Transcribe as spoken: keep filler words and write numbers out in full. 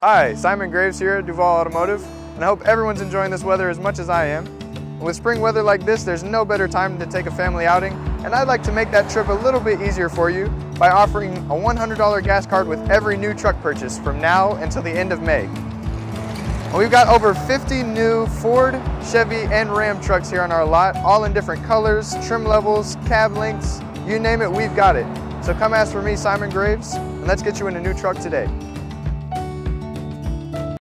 Hi, Simon Graves here at Duvall Automotive, and I hope everyone's enjoying this weather as much as I am. And with spring weather like this, there's no better time to take a family outing, and I'd like to make that trip a little bit easier for you by offering a one hundred dollar gas card with every new truck purchase from now until the end of May. And we've got over fifty new Ford, Chevy, and Ram trucks here on our lot, all in different colors, trim levels, cab lengths, you name it, we've got it. So come ask for me, Simon Graves, and let's get you in a new truck today.